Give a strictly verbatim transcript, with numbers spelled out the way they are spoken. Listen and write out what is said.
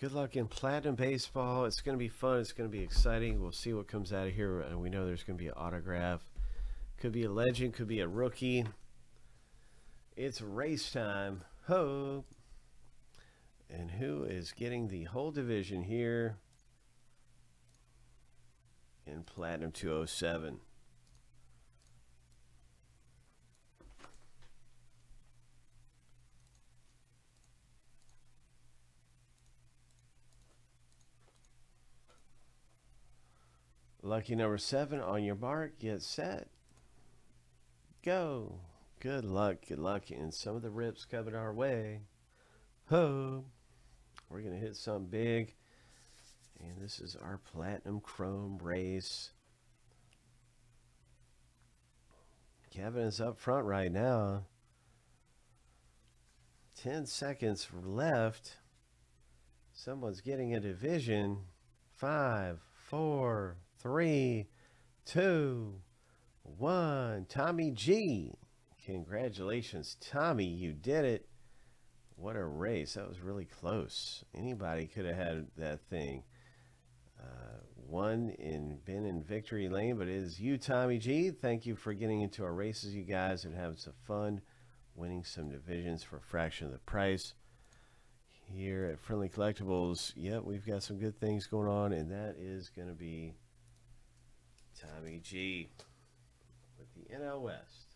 Good luck in Platinum Baseball. It's going to be fun. It's going to be exciting. We'll see what comes out of here. And we know there's going to be an autograph. Could be a legend. Could be a rookie. It's race time. Ho! And who is getting the whole division here? In Platinum two oh seven. Lucky number seven, on your mark, get set, go. Good luck, good luck, and some of the rips coming our way. Ho! We're going to hit some big. And this is our Platinum Chrome race. Kevin is up front right now. ten seconds left. Someone's getting a division. Five, four, three, two, one. Tommy G. Congratulations, Tommy. You did it. What a race. That was really close. Anybody could have had that thing. Uh, one in been in victory lane, but it is you, Tommy G. Thank you for getting into our races, you guys, and having some fun winning some divisions for a fraction of the price here at Friendly Collectibles. Yep, we've got some good things going on, and that is going to be Tommy G with the N L West.